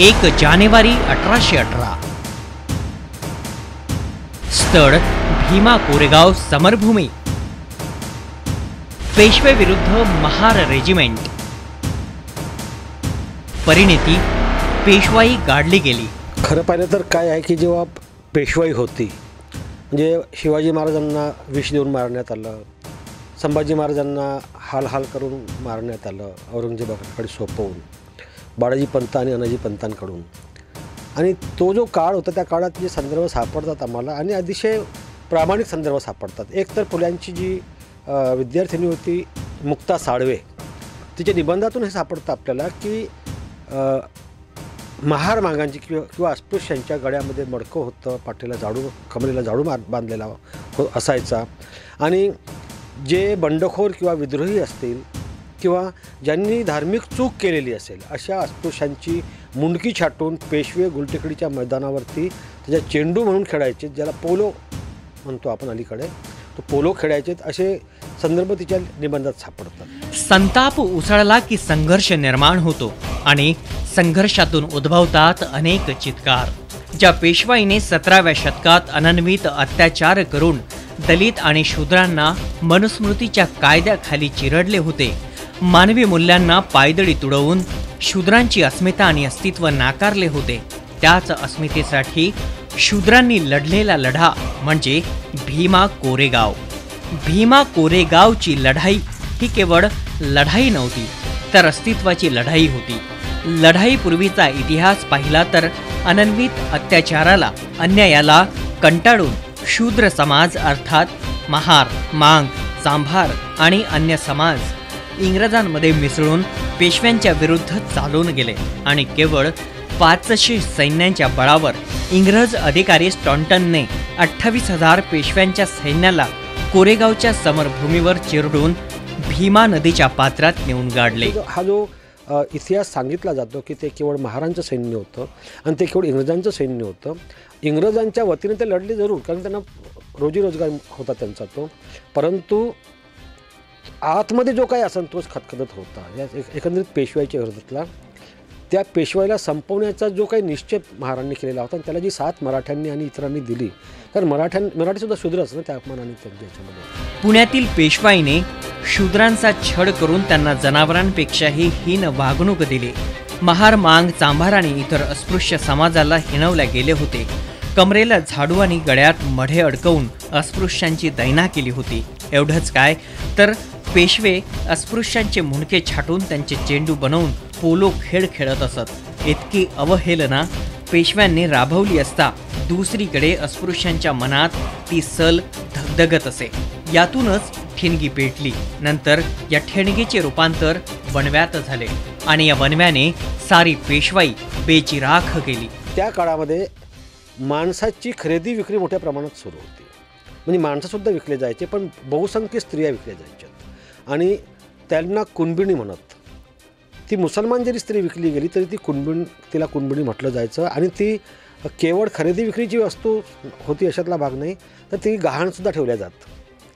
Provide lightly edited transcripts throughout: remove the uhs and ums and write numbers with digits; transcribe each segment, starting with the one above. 1 जानेवारी 1818। स्थळ भीमा कोरेगाव समरभूमी। पेशवे विरुद्ध महार रेजिमेंट। परिणिती पेशवाई गाडली गेली। खरं पाहिलं तर काय आहे की जेव्हा पेशवाई होती म्हणजे शिवाजी महाराजांना विष देऊन मारण्यात आलं, संभाजी महाराजांना हालहाल करून मारण्यात आलं, औरंगजेबाकडे सोपवून बाळाजी पंत आणि अनाजी पंतांकडून. आणि तो जो काळ होता त्या काळात जे संदर्भ सापडतात आम्हाला आणि अतिशय प्रामाणिक संदर्भ सापडतात. एक तर पुल्यांची जी विद्यार्थिनी होती मुक्ता साळवे, तिच्या निबंधातून हे सापडतं आपल्याला की महार मागांची किंवा अस्पृश्यांच्या गळ्यामध्ये मडकं होतं, पाठीला झाडू, कमरेला झाडू बांधलेला असायचा. आणि जे बंडखोर किंवा विद्रोही असतील किंवा ज्यांनी धार्मिक चूक केलेली असेल अशा अस्पृश्यांची मुंडकी छाटून पेशवे गुलटेकडीच्या मैदानावरती त्याच्या चेंडू म्हणून खेळायचे, ज्याला पोलो म्हणतो आपण अलीकडे, तो पोलो खेळायचे. असे संदर्भ तिच्या निबंधात सापडतात. संताप उसळला की संघर्ष निर्माण होतो आणि संघर्षातून उद्भवतात अनेक चित्कार. ज्या पेशवाईने 17व्या शतकात अनन्वित अत्याचार करून दलित आणि शूद्रांना मनुस्मृतीच्या कायद्याखाली चिरडले होते, मानवी मूल्यांना पायदळी तुडवून शूद्रांची अस्मिता आणि अस्तित्व नाकारले होते, त्याच अस्मितेसाठी शूद्रांनी लढलेला लढा म्हणजे भीमा कोरेगाव. भीमा कोरेगावची लढाई ही केवळ लढाई नव्हती, तर अस्तित्वाची लढाई होती. लढाईपूर्वीचा इतिहास पाहिला तर अनन्वित अत्याचाराला, अन्यायाला कंटाळून शूद्र समाज अर्थात महार, मांग, सांभार आणि अन्य समाज इंग्रजांमध्ये मिसळून पेशव्यांच्या विरुद्ध चालून गेले आणि केवळ 500 सैन्यांच्या बळावर इंग्रज अधिकारी स्टॉन्टनने 28,000 पेशव्यांच्या सैन्याला कोरेगावच्या समरभूमीवर चिरडून भीमा नदीच्या पात्रात नेऊन गाडले. हा जो इतिहास सांगितला जातो की ते केवळ महाराजांचं सैन्य होतं आणि ते केवळ इंग्रजांचं सैन्य होतं. इंग्रजांच्या वतीने ते लढले जरूर, कारण त्यांना रोजीरोजगार होता त्यांचा तो, परंतु आतमध्ये जो काही असंतोष खदखदत होता या एकंदरीत पेशवाईच्या विरोधातला, त्या पेशवाईला संपवण्याचा जो काही निश्चय महाराजांनी केलेला होता आणि त्याला जी साथ मराठ्यांनी आणि इतरांनी दिली, कारण मराठीसुद्धा शूद्रच ना त्या अपमानाने त्यांच्यामध्ये. पुण्यातील पेशवाईने शूद्रांचा छळ करून त्यांना जनावरांपेक्षाही हीन वागणूक दिली. महार, मांग, चांभार आणि इतर अस्पृश्य समाजाला हिणवल्या गेले होते. कमरेला झाडू आणि गळ्यात मढे अडकवून अस्पृश्यांची दैना केली होती. एवढंच काय तर पेशवे अस्पृश्यांचे मुंडके छाटून त्यांचे चेंडू बनवून पोलो खेळ खेळत असत. इतकी अवहेलना पेशव्यांनी राबवली असता दुसरीकडे अस्पृश्यांच्या मनात ती सल धगधगत असे. यातूनच ठिणगी पेटली. नंतर या ठिणगीचे रूपांतर वणव्यात झाले आणि या वणव्याने सारी पेशवाई बेचिराख केली. त्या काळामध्ये माणसाची खरेदी विक्री मोठ्या प्रमाणात सुरू होती. म्हणजे माणसंसुद्धा विकले जायचे, पण बहुसंख्य स्त्रिया विकल्या जायच्या आणि त्यांना कुणबिणी म्हणत. ती मुसलमान जरी स्त्री विकली गेली तरी ती तिला कुणबिणी म्हटलं जायचं आणि ती केवळ खरेदी विक्रीची वस्तू होती अशातला भाग नाही, तर ती गहाणसुद्धा ठेवल्या जात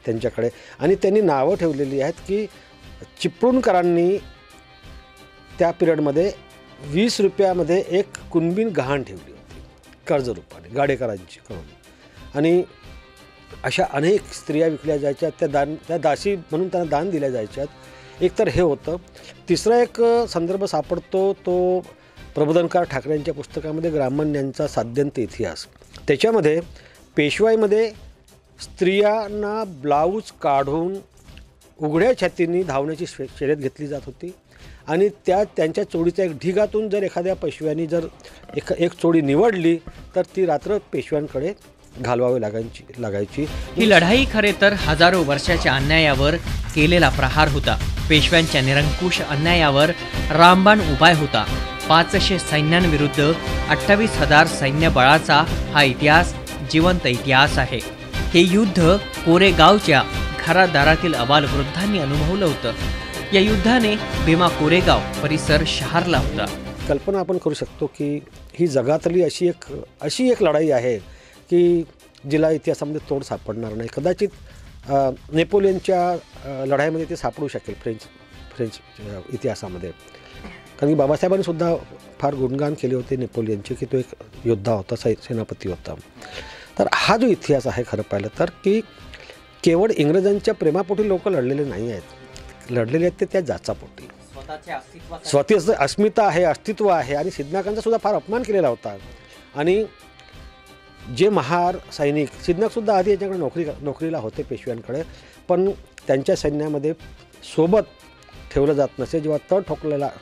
त्यांच्याकडे. आणि त्यांनी नावं ठेवलेली आहेत की चिपळूणकरांनी त्या पिरियडमध्ये 20 रुपयामध्ये एक कुणबिन गहाण ठेवली होती कर्जरूपाने गाडेकरांची करून. आणि अशा अनेक स्त्रिया विकल्या जायच्या. त्या दासी म्हणून त्यांना दान दिल्या जायच्यात. एक तर हे होतं. तिसरा एक संदर्भ सापडतो तो प्रबोधनकार ठाकरेंच्या पुस्तकामध्ये ग्रामण्यांचा साध्यंत इतिहास. त्याच्यामध्ये पेशवाईमध्ये स्त्रियांना ब्लाऊज काढून उघड्या छातीने धावण्याची शर्यत घेतली जात होती आणि त्यांच्या चोळीचा एक ढिगातून जर एखाद्या पेशव्यानी जर एक चोळी निवडली तर ती रात्र पेशव्यांकडे घालवावे लागायची. ही लढाई खरे तर हजारो वर्षाच्या अन्यायावर केलेला प्रहार होता. पेशव्यांच्या निरंकुश अन्यायावर रामबाण उपाय होता. 500 सैन्यांविरुद्ध 28,000 सैन्यबळाचा हा इतिहास जिवंत इतिहास आहे. हे युद्ध कोरेगावच्या घरादारातील अबालवृद्धांनी अनुभवलं होतं. या युद्धाने भीमा कोरेगाव परिसर शहरला होता. कल्पना आपण करू शकतो की ही जगातली अशी एक लढाई आहे की जिला इतिहासामध्ये तोड सापडणार नाही. कदाचित नेपोलियनच्या लढाईमध्ये ते सापडू शकेल फ्रेंच इतिहासामध्ये. कारण की बाबासाहेबांनी सुद्धा फार गुणगान केले होते नेपोलियनचे की तो एक योद्धा होता, सेनापती होता. तर हा जो इतिहास आहे खरं पाहिलं तर की केवळ इंग्रजांच्या प्रेमापोटी लोक लढलेले नाही आहेत, लढलेले आहेत ते त्या जाचापोटी. स्वतःचे अस्मिता आहे, अस्तित्व आहे आणि सिद्धनाकांचा सुद्धा फार अपमान केलेला होता. आणि जे महार सैनिक सिद्धनाकसुद्धा आधी याच्याकडे नोकरीला होते पेशव्यांकडे, पण त्यांच्या सैन्यामध्ये सोबत ठेवलं जात नसे. जेव्हा तळ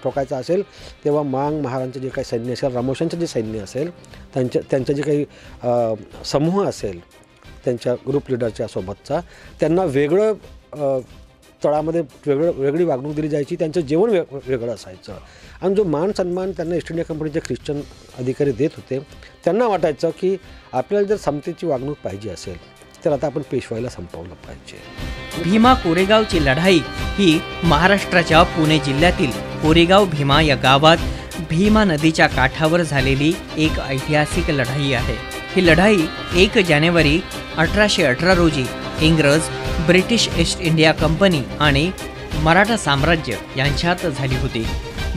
ठोकायचा असेल तेव्हा मांग महाराजांचे जे काही सैन्य असेल, रामोशांचे जे सैन्य असेल, त्यांचे जे काही समूह असेल त्यांच्या ग्रुप लिडरच्या सोबतचा, त्यांना वेगळं तळामध्ये वेगळी वागणूक दिली जायची, त्यांचं जेवण वेगळं असायचं. आणि जो मान सन्मान त्यांना ईस्ट इंडिया कंपनीचे ख्रिश्चन अधिकारी देत होते, त्यांना वाटायचं की आपल्याला जर समतेची वागणूक पाहिजे असेल तर आता आपण पेशवाईला संपवलं पाहिजे. भीमा कोरेगावची लढाई ही महाराष्ट्राच्या पुणे जिल्ह्यातील कोरेगाव भीमा या गावात भीमा नदीच्या काठावर झालेली एक ऐतिहासिक लढाई आहे. ही लढाई 1 जानेवारी 1818 रोजी इंग्रज, ब्रिटिश ईस्ट इंडिया कंपनी आणि मराठा साम्राज्य यांच्यात झाली होती.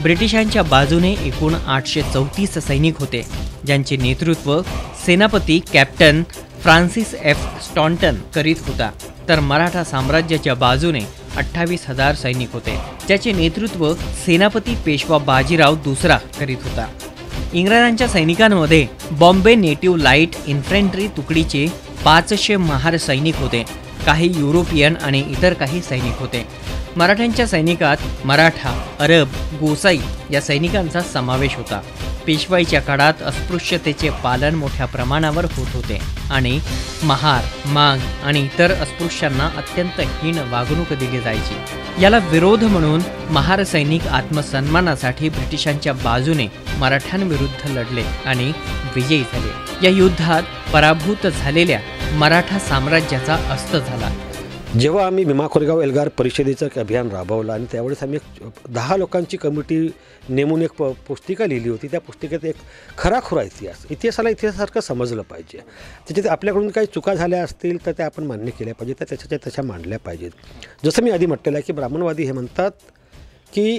ब्रिटिशांच्या बाजूने एकूण 834 सैनिक होते, ज्यांचे नेतृत्व सेनापती कॅप्टन फ्रान्सिस एफ स्टॉन्टन करीत होता. तर मराठा साम्राज्याच्या बाजूने 28,000 सैनिक होते, ज्याचे नेतृत्व सेनापती पेशवा बाजीराव दुसरा करीत होता. इंग्रजांच्या सैनिकांमध्ये बॉम्बे नेटिव्ह लाईट इन्फंट्री तुकडीचे 500 महार सैनिक होते, काही युरोपियन आणि इतर काही सैनिक होते. मराठ्यांच्या सैनिकात मराठा, अरब, गोसाई या सैनिकांचा समावेश होता. पेशवाईच्या काळात अस्पृश्यतेचे पालन मोठ्या प्रमाणावर होत होते आणि महार, मांग आणि इतर अस्पृश्यांना अत्यंत हीन वागणूक दिली जायची. याला विरोध म्हणून महार सैनिक आत्मसन्मानासाठी ब्रिटिशांच्या बाजूने मराठ्यांविरुद्ध लढले आणि विजयी झाले. या युद्धात पराभूत झालेल्या मराठा साम्राज्याचा अस्त झाला. जेव्हा आम्ही भीमा कोरेगाव एल्गार परिषदेचं एक अभियान राबवलं आणि त्यावेळेस आम्ही 10 लोकांची कमिटी नेमून एक पुस्तिका लिहिली होती. त्या पुस्तिकेत एक खराखुरा इतिहासाला इतिहासासारखं समजलं पाहिजे. त्याच्यात आपल्याकडून काही चुका झाल्या असतील तर त्या आपण मान्य केल्या पाहिजेत, त्या त्याच्या तशा मांडल्या पाहिजेत. जसं मी आधी म्हटलेलं आहे की ब्राह्मणवादी हे म्हणतात की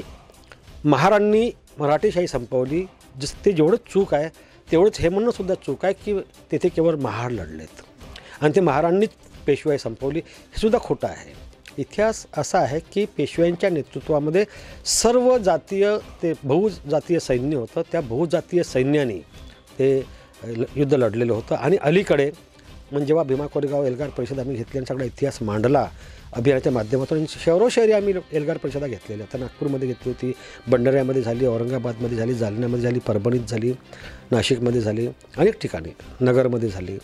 महाराणी मराठेशाही संपवली, ते जेवढं चूक आहे तेवढंच हे म्हणणंसुद्धा चूक आहे की तेथे केवळ महार लढलेत आणि ते महाराणीच पेशवाई संपवली, हे सुद्धा खोटं आहे. इतिहास असा आहे की पेशव्यांच्या नेतृत्वामध्ये सर्व जातीय ते बहुजातीय सैन्य होतं. त्या बहुजातीय सैन्याने ते युद्ध लढलेलं होतं. आणि अलीकडे म्हणजे जेव्हा भीमा कोरेगाव एल्गार परिषद आम्ही घेतली आणि सगळा इतिहास मांडला अभियानाच्या माध्यमातून, शहरोशहरी आम्ही एल्गार परिषदा घेतलेल्या. तर नागपूरमध्ये घेतली होती, भंडाऱ्यामध्ये झाली, औरंगाबादमध्ये झाली, जालन्यामध्ये झाली, परभणीत झाली, नाशिकमध्ये झाली, अनेक ठिकाणी नगरमध्ये झाली.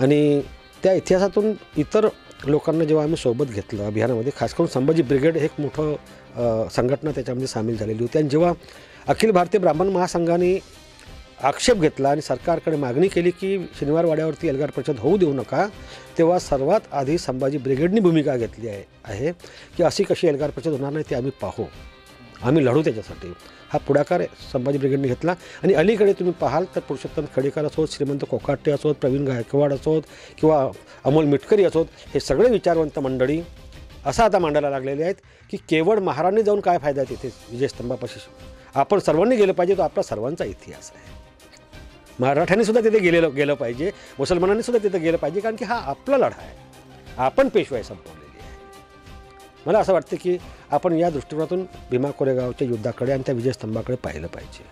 आणि त्या इतिहासातून इतर लोकांना जेव्हा आम्ही सोबत घेतलं अभियानामध्ये, खास करून संभाजी ब्रिगेड हे एक मोठं संघटना त्याच्यामध्ये सामील झालेली होती. आणि जेव्हा अखिल भारतीय ब्राह्मण महासंघाने आक्षेप घेतला आणि सरकारकडे मागणी केली की शनिवार वाड्यावरती एल्गार परिषद होऊ देऊ नका, तेव्हा सर्वात आधी संभाजी ब्रिगेडनी भूमिका घेतली आहे की अशी कशी एल्गार परिषद होणार नाही, ते आम्ही पाहू, आम्ही लढू त्याच्यासाठी. हा पुढाकार संभाजी ब्रिगेडने घेतला. आणि अलीकडे तुम्ही पाहाल तर पुरुषोत्तम खडेकर असोत, श्रीमंत कोकाटे असोत, प्रवीण गायकवाड असोत किंवा अमोल मिटकरी असोत, हे सगळे विचारवंत मंडळी असं आता मांडायला लागलेले आहेत की केवळ महाराणी जाऊन काय फायदा, तिथे विजयस्तंभापाशी आपण सर्वांनी गेलं पाहिजे. तो आपला सर्वांचा इतिहास आहे. मराठ्यांनी सुद्धा तिथे गेलं पाहिजे, मुसलमानांनी सुद्धा तिथे गेलं पाहिजे, कारण की हा आपला लढा आहे, आपण पेशवाई संपवली. मला असं वाटतं की आपण या दृष्टिकोनातून भीमा कोरेगावच्या युद्धाकडे आणि त्या विजयस्तंभाकडे पाहिलं पाहिजे.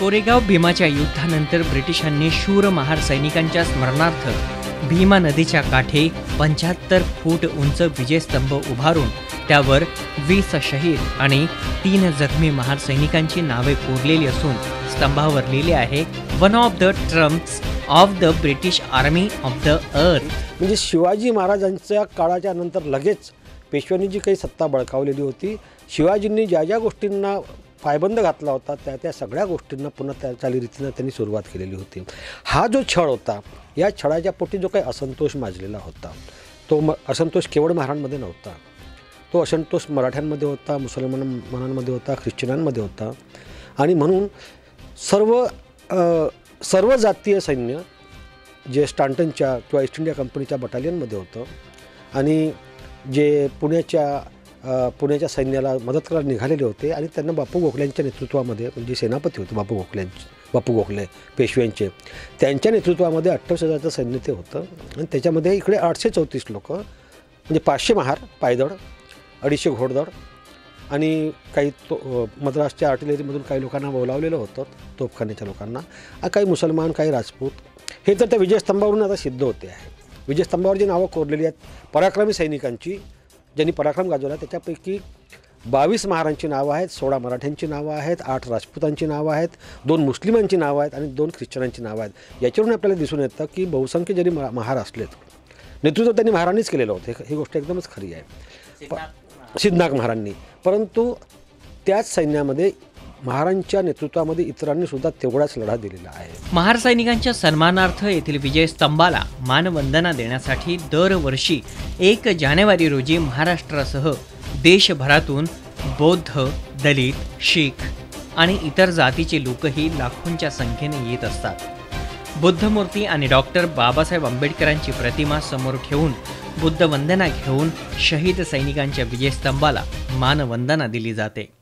कोरेगाव भीमाच्या युद्धानंतर ब्रिटिशांनी शूर महार सैनिकांच्या स्मरणार्थ भीमा नदीच्या काठी 75 फूट उंच विजयस्तंभ उभारून त्यावर 20 शहीद आणि 3 जखमी महार सैनिकांची नावे कोरलेली असून स्तंभावर लिहिले आहे, one of the trumps of the British army of the earth. म्हणजे शिवाजी महाराजांच्या काळाच्या नंतर लगेच पेशव्यांनी जी काही सत्ता बळकावलेली होती, शिवाजींनी ज्या ज्या गोष्टींना पायबंद घातला होता त्या सगळ्या गोष्टींना पुन्हा त्या चालीरीतीनं त्यांनी सुरुवात केलेली होती. हा जो छळ होता, या छळाच्या पोटी जो काही असंतोष माजलेला होता, तो असंतोष केवळ महाराणांमध्ये नव्हता, तो असंतोष मराठ्यांमध्ये होता, मुसलमानांमध्ये होता, ख्रिश्चनांमध्ये होता. आणि म्हणून सर्व जातीय सैन्य जे स्टॉन्टनच्या किंवा ईस्ट इंडिया कंपनीच्या बटालियनमध्ये होतं आणि जे पुण्याच्या पुण्याच्या सैन्याला मदत करायला निघालेले होते आणि त्यांना बापू गोखल्यांच्या नेतृत्वामध्ये, म्हणजे सेनापती होते बापू गोखले पेशव्यांचे, त्यांच्या नेतृत्वामध्ये 28,000चं सैन्य ते होतं. आणि त्याच्यामध्ये इकडे 834 लोक, म्हणजे 500 महार पायदळ, 250 घोडदळ आणि काही मद्रासच्या आर्टिलरीमधून काही लोकांना बोलावलेलं होतं, तोफखान्याच्या लोकांना, काही मुसलमान, काही राजपूत. हे तर त्या विजयस्तंभावरून आता सिद्ध होते आहे. विजयस्तंभावर जी नावं कोरलेली आहेत पराक्रमी सैनिकांची, ज्यांनी पराक्रम गाजवला, त्याच्यापैकी 22 महारांची नावं आहेत, 16 मराठ्यांची नावं आहेत, 8 राजपूतांची नावं आहेत, 2 मुस्लिमांची नावं आहेत आणि 2 ख्रिश्चनांची नावं आहेत. याच्यावरून आपल्याला दिसून येतं की बहुसंख्य जरी महार असलेत, नेतृत्व त्यांनी महारांनीच केलेलं होतं. ही गोष्ट एकदमच खरी आहे, सिद्धनाग महारांनी. परंतु त्याच सैन्यामध्ये महारांच्या नेतृत्वामध्ये इतरांनीसुद्धा तेवढाच लढा दिलेला आहे. महार सैनिकांच्या सन्मानार्थ येथील विजयस्तंभाला मानवंदना देण्यासाठी दरवर्षी 1 जानेवारी रोजी महाराष्ट्रासह देशभरातून बौद्ध, दलित, शीख आणि इतर जातीचे लोकही लाखोंच्या संख्येने येत असतात. बुद्धमूर्ती आणि डॉक्टर बाबासाहेब आंबेडकरांची प्रतिमा समोर ठेवून बुद्धवंदना घेऊन शहीद सैनिकांच्या विजयस्तंभाला मानवंदना दिली जाते.